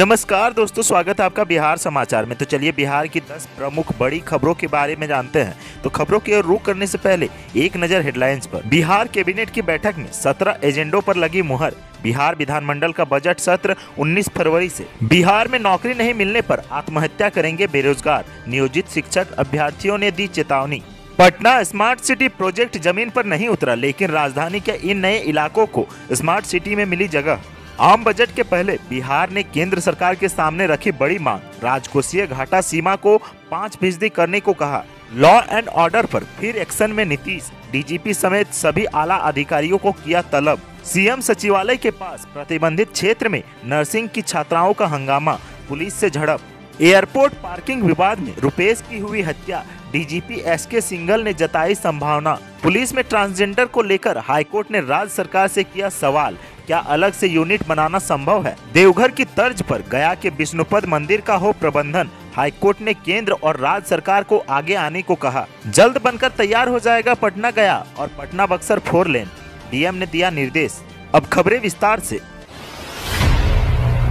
नमस्कार दोस्तों, स्वागत है आपका बिहार समाचार में। तो चलिए बिहार की 10 प्रमुख बड़ी खबरों के बारे में जानते हैं। तो खबरों की ओर रुख करने से पहले एक नज़र हेडलाइंस पर। बिहार कैबिनेट की बैठक में 17 एजेंडों पर लगी मुहर। बिहार विधानमंडल का बजट सत्र 19 फरवरी से। बिहार में नौकरी नहीं मिलने पर आत्महत्या करेंगे बेरोजगार, नियोजित शिक्षक अभ्यर्थियों ने दी चेतावनी। पटना स्मार्ट सिटी प्रोजेक्ट जमीन पर नहीं उतरा, लेकिन राजधानी के इन नए इलाकों को स्मार्ट सिटी में मिली जगह। आम बजट के पहले बिहार ने केंद्र सरकार के सामने रखी बड़ी मांग, राजकोषीय घाटा सीमा को 5% करने को कहा। लॉ एंड ऑर्डर पर फिर एक्शन में नीतीश, डीजीपी समेत सभी आला अधिकारियों को किया तलब। सीएम सचिवालय के पास प्रतिबंधित क्षेत्र में नर्सिंग की छात्राओं का हंगामा, पुलिस से झड़प। एयरपोर्ट पार्किंग विवाद में रुपेश की हुई हत्या, डीजीपी एसके सिंघल ने जताई संभावना। पुलिस में ट्रांसजेंडर को लेकर हाईकोर्ट ने राज्य सरकार से किया सवाल, क्या अलग से यूनिट बनाना संभव है। देवघर की तर्ज पर गया के विष्णुपद मंदिर का हो प्रबंधन, हाईकोर्ट ने केंद्र और राज्य सरकार को आगे आने को कहा। जल्द बनकर तैयार हो जाएगा पटना गया और पटना बक्सर 4 लेन, डीएम ने दिया निर्देश। अब खबरें विस्तार से।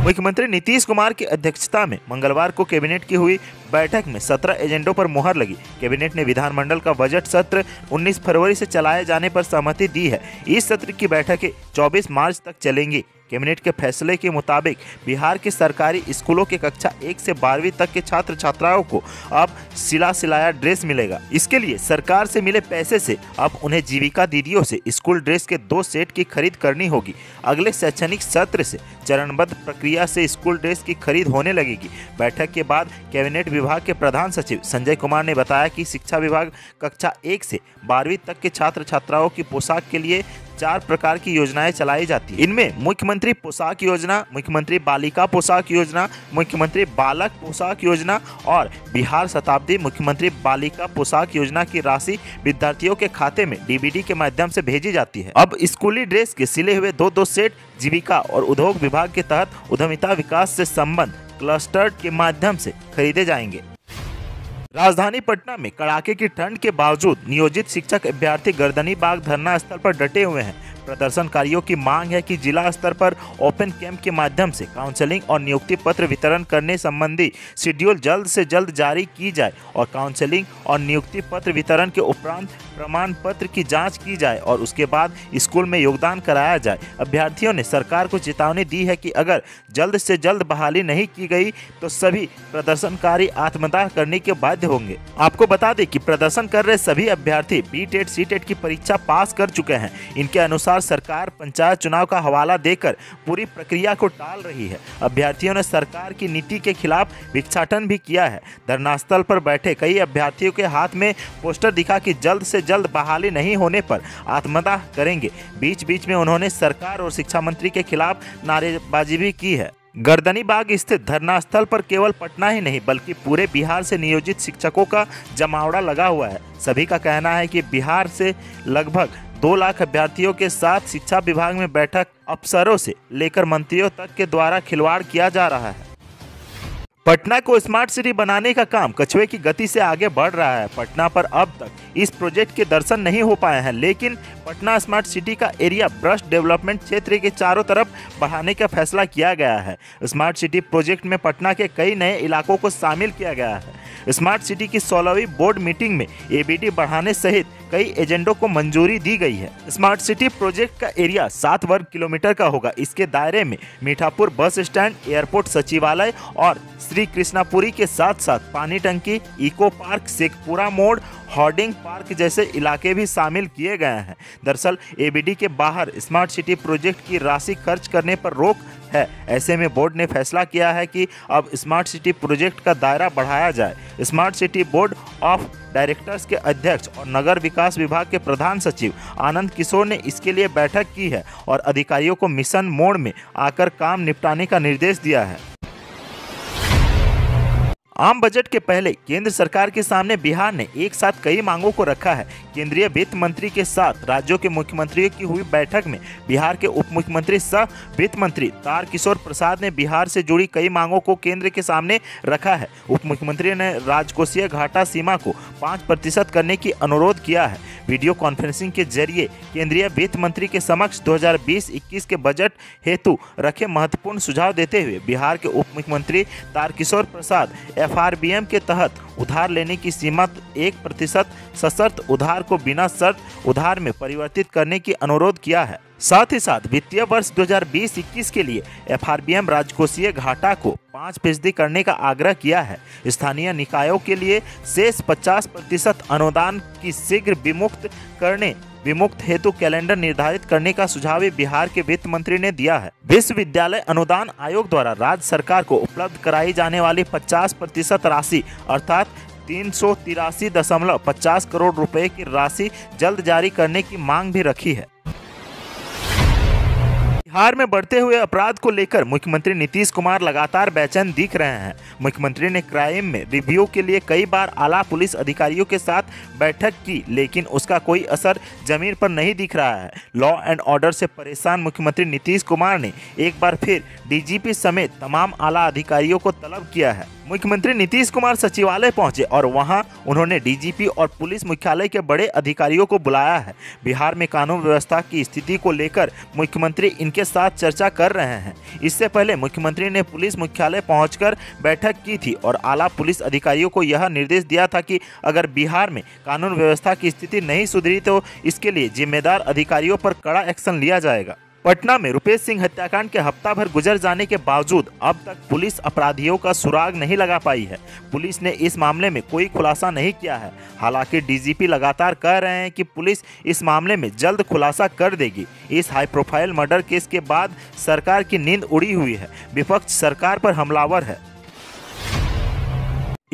मुख्यमंत्री नीतीश कुमार की अध्यक्षता में मंगलवार को कैबिनेट की हुई बैठक में 17 एजेंडों पर मुहर लगी। कैबिनेट ने विधानमंडल का बजट सत्र 19 फरवरी से चलाए जाने पर सहमति दी है। इस सत्र की बैठकें 24 मार्च तक चलेंगी। कैबिनेट के फैसले के मुताबिक बिहार के सरकारी स्कूलों के कक्षा 1 से 12वीं तक के छात्र छात्राओं को अब सिला सिलाया ड्रेस मिलेगा। इसके लिए सरकार से मिले पैसे से अब उन्हें जीविका दीदियों से स्कूल ड्रेस के 2 सेट की खरीद करनी होगी। अगले शैक्षणिक सत्र से चरणबद्ध प्रक्रिया से स्कूल ड्रेस की खरीद होने लगेगी। बैठक के बाद कैबिनेट विभाग के प्रधान सचिव संजय कुमार ने बताया कि शिक्षा विभाग कक्षा 1 से 12वीं तक के छात्र छात्राओं की पोशाक के लिए 4 प्रकार की योजनाएं चलाई जाती है। इनमें मुख्यमंत्री पोशाक योजना, मुख्यमंत्री बालिका पोशाक योजना, मुख्यमंत्री बालक पोशाक योजना और बिहार शताब्दी मुख्यमंत्री बालिका पोशाक योजना की राशि विद्यार्थियों के खाते में डीबीटी के माध्यम से भेजी जाती है। अब स्कूली ड्रेस के सिले हुए 2-2 सेट जीविका और उद्योग विभाग के तहत उद्यमिता विकास से संबद्ध क्लस्टर के माध्यम से खरीदे जाएंगे। राजधानी पटना में कड़ाके की ठंड के बावजूद नियोजित शिक्षक अभ्यर्थी गर्दनी बाग धरना स्थल पर डटे हुए हैं। प्रदर्शनकारियों की मांग है कि जिला स्तर पर ओपन कैंप के माध्यम से काउंसलिंग और नियुक्ति पत्र वितरण करने संबंधी शेड्यूल जल्द से जल्द जारी की जाए और काउंसलिंग और नियुक्ति पत्र वितरण के उपरांत प्रमाण पत्र की जांच की जाए और उसके बाद स्कूल में योगदान कराया जाए। अभ्यर्थियों ने सरकार को चेतावनी दी है कि अगर जल्द से जल्द बहाली नहीं की गई तो सभी प्रदर्शनकारी आत्मदाह करने के बाध्य होंगे। आपको बता दें कि प्रदर्शन कर रहे सभी अभ्यर्थी बीटेट सीटेट की परीक्षा पास कर चुके हैं। इनके अनुसार सरकार पंचायत चुनाव का हवाला देकर पूरी प्रक्रिया को टाल रही है। अभ्यर्थियों ने सरकार की नीति के खिलाफ भिक्षाटन भी किया है। धरनास्थल पर बैठे कई अभ्यर्थियों के हाथ में पोस्टर दिखा कि जल्द से जल्द बहाली नहीं होने पर आत्मदाह करेंगे। बीच बीच में उन्होंने सरकार और शिक्षा मंत्री के खिलाफ नारेबाजी भी की है। गर्दनी बाग स्थित धरना स्थल पर केवल पटना ही नहीं बल्कि पूरे बिहार से नियोजित शिक्षकों का जमावड़ा लगा हुआ है। सभी का कहना है कि बिहार से लगभग 2 लाख अभ्यर्थियों के साथ शिक्षा विभाग में बैठक अफसरों से लेकर मंत्रियों तक के द्वारा खिलवाड़ किया जा रहा है। पटना को स्मार्ट सिटी बनाने का काम कछुए की गति से आगे बढ़ रहा है। पटना पर अब तक इस प्रोजेक्ट के दर्शन नहीं हो पाए हैं, लेकिन पटना स्मार्ट सिटी का एरिया ब्रश डेवलपमेंट क्षेत्र के चारों तरफ बढ़ाने का फैसला किया गया है। स्मार्ट सिटी प्रोजेक्ट में पटना के कई नए इलाकों को शामिल किया गया है। स्मार्ट सिटी की 16वीं बोर्ड मीटिंग में एबीटी बढ़ाने सहित कई एजेंडों को मंजूरी दी गई है। स्मार्ट सिटी प्रोजेक्ट का एरिया 7 वर्ग किलोमीटर का होगा। इसके दायरे में मीठापुर बस स्टैंड, एयरपोर्ट, सचिवालय और श्री कृष्णापुरी के साथ साथ पानी टंकी, इको पार्क, शेखपुरा मोड़, होर्डिंग पार्क जैसे इलाके भी शामिल किए गए हैं। दरअसल एबीडी के बाहर स्मार्ट सिटी प्रोजेक्ट की राशि खर्च करने पर रोक है। ऐसे में बोर्ड ने फैसला किया है कि अब स्मार्ट सिटी प्रोजेक्ट का दायरा बढ़ाया जाए। Smart city board of directors के अध्यक्ष और नगर विकास विभाग के प्रधान सचिव आनंद किशोर ने इसके लिए बैठक की है और अधिकारियों को मिशन मोड में आकर काम निपटाने का निर्देश दिया है। आम बजट के पहले केंद्र सरकार के सामने बिहार ने एक साथ कई मांगों को रखा है। केंद्रीय वित्त मंत्री के साथ राज्यों के मुख्यमंत्रियों की हुई बैठक में बिहार के उप मुख्यमंत्री सह वित्त मंत्री तारकिशोर प्रसाद ने बिहार से जुड़ी कई मांगों को केंद्र के सामने रखा है। उप मुख्यमंत्री ने राजकोषीय घाटा सीमा को 5% करने की अनुरोध किया है। वीडियो कॉन्फ्रेंसिंग के जरिए केंद्रीय वित्त मंत्री के समक्ष 2020-21 के बजट हेतु रखे महत्वपूर्ण सुझाव देते हुए बिहार के उप मुख्यमंत्री तारकिशोर प्रसाद एफआरबीएम के तहत उधार लेने की सीमा 1% सशर्त उधार को बिना शर्त उधार में परिवर्तित करने की अनुरोध किया है। साथ ही साथ वित्तीय वर्ष 2020-21 के लिए एफआरबीएम राजकोषीय घाटा को 5% करने का आग्रह किया है। स्थानीय निकायों के लिए शेष 50% अनुदान की शीघ्र विमुक्त हेतु कैलेंडर निर्धारित करने का सुझाव बिहार के वित्त मंत्री ने दिया है। विश्वविद्यालय अनुदान आयोग द्वारा राज्य सरकार को उपलब्ध कराई जाने वाली 50% राशि अर्थात 383.50 करोड़ रुपए की राशि जल्द जारी करने की मांग भी रखी है। बिहार में बढ़ते हुए अपराध को लेकर मुख्यमंत्री नीतीश कुमार लगातार बेचैन दिख रहे हैं। मुख्यमंत्री ने क्राइम में रिव्यू के लिए कई बार आला पुलिस अधिकारियों के साथ बैठक की, लेकिन उसका कोई असर जमीन पर नहीं दिख रहा है। लॉ एंड ऑर्डर से परेशान मुख्यमंत्री नीतीश कुमार ने एक बार फिर डीजीपी समेत तमाम आला अधिकारियों को तलब किया है। मुख्यमंत्री नीतीश कुमार सचिवालय पहुंचे और वहां उन्होंने डीजीपी और पुलिस मुख्यालय के बड़े अधिकारियों को बुलाया है। बिहार में कानून व्यवस्था की स्थिति को लेकर मुख्यमंत्री इनके साथ चर्चा कर रहे हैं। इससे पहले मुख्यमंत्री ने पुलिस मुख्यालय पहुंचकर बैठक की थी और आला पुलिस अधिकारियों को यह निर्देश दिया था कि अगर बिहार में कानून व्यवस्था की स्थिति नहीं सुधरी तो इसके लिए जिम्मेदार अधिकारियों पर कड़ा एक्शन लिया जाएगा। पटना में रुपेश सिंह हत्याकांड के हफ्ता भर गुजर जाने के बावजूद अब तक पुलिस अपराधियों का सुराग नहीं लगा पाई है। पुलिस ने इस मामले में कोई खुलासा नहीं किया है। हालांकि डीजीपी लगातार कह रहे हैं कि पुलिस इस मामले में जल्द खुलासा कर देगी। इस हाई प्रोफाइल मर्डर केस के बाद सरकार की नींद उड़ी हुई है। विपक्ष सरकार पर हमलावर है।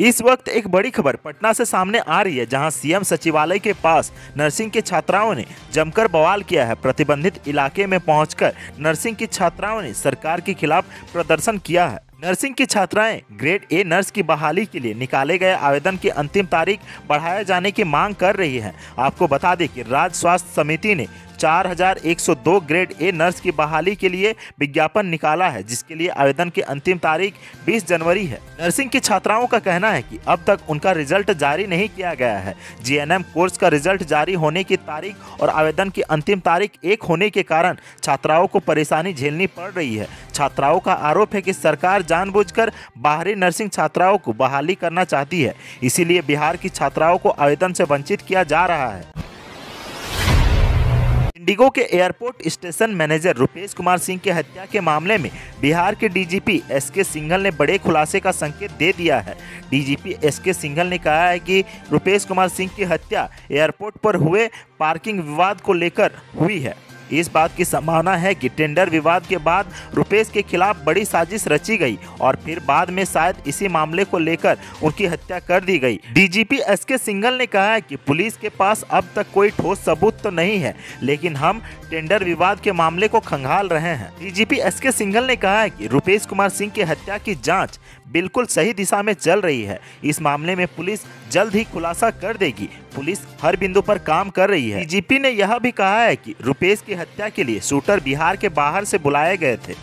इस वक्त एक बड़ी खबर पटना से सामने आ रही है, जहां सीएम सचिवालय के पास नर्सिंग की छात्राओं ने जमकर बवाल किया है। प्रतिबंधित इलाके में पहुंचकर नर्सिंग की छात्राओं ने सरकार के खिलाफ प्रदर्शन किया है। नर्सिंग की छात्राएं ग्रेड ए नर्स की बहाली के लिए निकाले गए आवेदन की अंतिम तारीख बढ़ाए जाने की मांग कर रही है। आपको बता दें कि राज्य स्वास्थ्य समिति ने 4102 ग्रेड ए नर्स की बहाली के लिए विज्ञापन निकाला है, जिसके लिए आवेदन की अंतिम तारीख 20 जनवरी है। नर्सिंग की छात्राओं का कहना है कि अब तक उनका रिजल्ट जारी नहीं किया गया है। जीएनएम कोर्स का रिजल्ट जारी होने की तारीख और आवेदन की अंतिम तारीख एक होने के कारण छात्राओं को परेशानी झेलनी पड़ रही है। छात्राओं का आरोप है कि सरकार जानबूझकर बाहरी नर्सिंग छात्राओं को बहाली करना चाहती है, इसीलिए बिहार की छात्राओं को आवेदन से वंचित किया जा रहा है। इंडिगो के airport station manager Rupesh Kumar Singh की हत्या के मामले में बिहार के डीजीपी एसके सिंघल ने बड़े खुलासे का संकेत दे दिया है। डीजीपी एसके सिंघल ने कहा है कि रुपेश कुमार सिंह की हत्या एयरपोर्ट पर हुए पार्किंग विवाद को लेकर हुई है। इस बात की संभावना है कि टेंडर विवाद के बाद रुपेश के खिलाफ बड़ी साजिश रची गई और फिर बाद में शायद इसी मामले को लेकर उनकी हत्या कर दी गई। डीजीपी एसके सिंघल ने कहा है कि पुलिस के पास अब तक कोई ठोस सबूत तो नहीं है, लेकिन हम टेंडर विवाद के मामले को खंगाल रहे हैं। डीजीपी एसके सिंघल ने कहा है कि रुपेश कुमार सिंह की हत्या की जाँच बिल्कुल सही दिशा में चल रही है। इस मामले में पुलिस जल्द ही खुलासा कर देगी। पुलिस हर बिंदु पर काम कर रही है। डीजीपी ने यह भी कहा है कि रुपेश की हत्या के लिए शूटर बिहार के बाहर से बुलाए गए थे।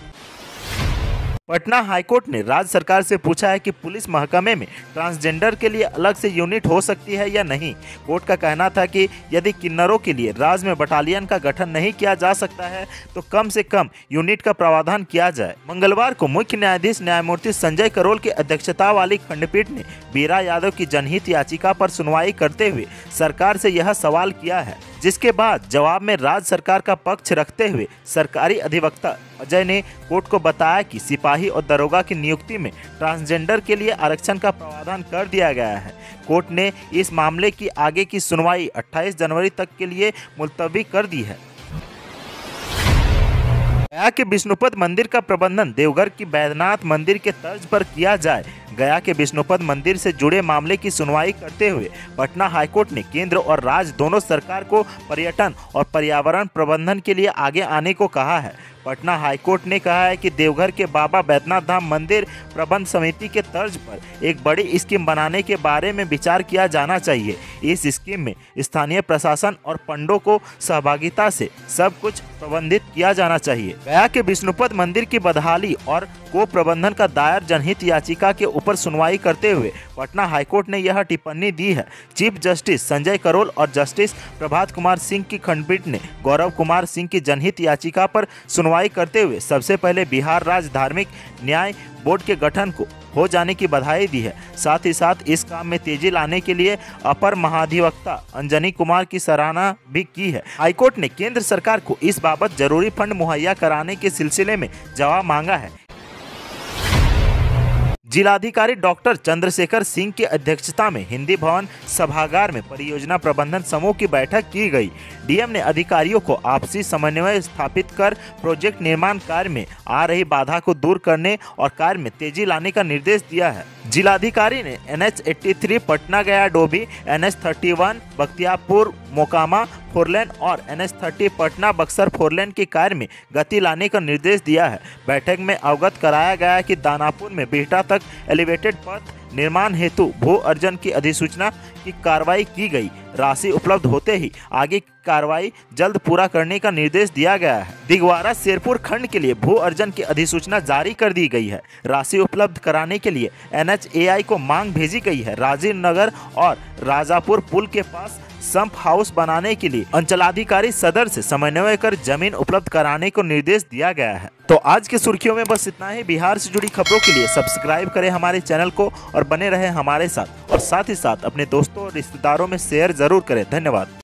पटना हाईकोर्ट ने राज्य सरकार से पूछा है कि पुलिस महकमे में ट्रांसजेंडर के लिए अलग से यूनिट हो सकती है या नहीं। कोर्ट का कहना था कि यदि किन्नरों के लिए राज्य में बटालियन का गठन नहीं किया जा सकता है तो कम से कम यूनिट का प्रावधान किया जाए। मंगलवार को मुख्य न्यायाधीश न्यायमूर्ति संजय करोल की अध्यक्षता वाली खंडपीठ ने बीरा यादव की जनहित याचिका पर सुनवाई करते हुए सरकार से यह सवाल किया है, जिसके बाद जवाब में राज्य सरकार का पक्ष रखते हुए सरकारी अधिवक्ता अजय ने कोर्ट को बताया कि सिपाही और दरोगा की नियुक्ति में ट्रांसजेंडर के लिए आरक्षण का प्रावधान कर दिया गया है। कोर्ट ने इस मामले की आगे की सुनवाई 28 जनवरी तक के लिए मुलतवी कर दी है। गया के विष्णुपद मंदिर का प्रबंधन देवघर की बैद्यनाथ मंदिर के तर्ज पर किया जाए। गया के विष्णुपद मंदिर से जुड़े मामले की सुनवाई करते हुए पटना हाईकोर्ट ने केंद्र और राज्य दोनों सरकार को पर्यटन और पर्यावरण प्रबंधन के लिए आगे आने को कहा है। पटना हाईकोर्ट ने कहा है कि देवघर के बाबा बैद्यनाथ धाम मंदिर प्रबंध समिति के तर्ज पर एक बड़ी स्कीम बनाने के बारे में विचार किया जाना चाहिए। इस स्कीम में स्थानीय प्रशासन और पंडों को सहभागिता से सब कुछ प्रबंधित किया जाना चाहिए। गया के विष्णुपद मंदिर की बदहाली और को प्रबंधन का दायर जनहित याचिका के ऊपर सुनवाई करते हुए पटना हाईकोर्ट ने यह टिप्पणी दी है। चीफ जस्टिस संजय करोल और जस्टिस प्रभात कुमार सिंह की खंडपीठ ने गौरव कुमार सिंह की जनहित याचिका पर सुनवाई करते हुए सबसे पहले बिहार राज्य धार्मिक न्याय बोर्ड के गठन को हो जाने की बधाई दी है। साथ ही साथ इस काम में तेजी लाने के लिए अपर महाधिवक्ता अंजनी कुमार की सराहना भी की है। हाईकोर्ट ने केंद्र सरकार को इस बाबत जरूरी फंड मुहैया कराने के सिलसिले में जवाब मांगा है। जिलाधिकारी डॉक्टर चंद्रशेखर सिंह की अध्यक्षता में हिंदी भवन सभागार में परियोजना प्रबंधन समूह की बैठक की गई। डीएम ने अधिकारियों को आपसी समन्वय स्थापित कर प्रोजेक्ट निर्माण कार्य में आ रही बाधा को दूर करने और कार्य में तेजी लाने का निर्देश दिया है। जिलाधिकारी ने NH-83 पटना गया डोभी, NH-31 बख्तियारपुर मोकामा फोरलेन और NH-30 पटना बक्सर फोरलेन के कार्य में गति लाने का निर्देश दिया है। बैठक में अवगत कराया गया कि दानापुर में बिहटा तक एलिवेटेड पथ निर्माण हेतु भू अर्जन की अधिसूचना की कार्रवाई की गई। राशि उपलब्ध होते ही आगे की कार्रवाई जल्द पूरा करने का निर्देश दिया गया है। दिगवारा शेरपुर खंड के लिए भू अर्जन की अधिसूचना जारी कर दी गई है। राशि उपलब्ध कराने के लिए NHAI को मांग भेजी गई है। राजीव नगर और राजापुर पुल के पास संप हाउस बनाने के लिए अंचलाधिकारी सदर से समन्वय कर जमीन उपलब्ध कराने को निर्देश दिया गया है। तो आज की सुर्खियों में बस इतना ही। बिहार से जुड़ी खबरों के लिए सब्सक्राइब करें हमारे चैनल को और बने रहें हमारे साथ, और साथ ही साथ अपने दोस्तों और रिश्तेदारों में शेयर जरूर करें। धन्यवाद।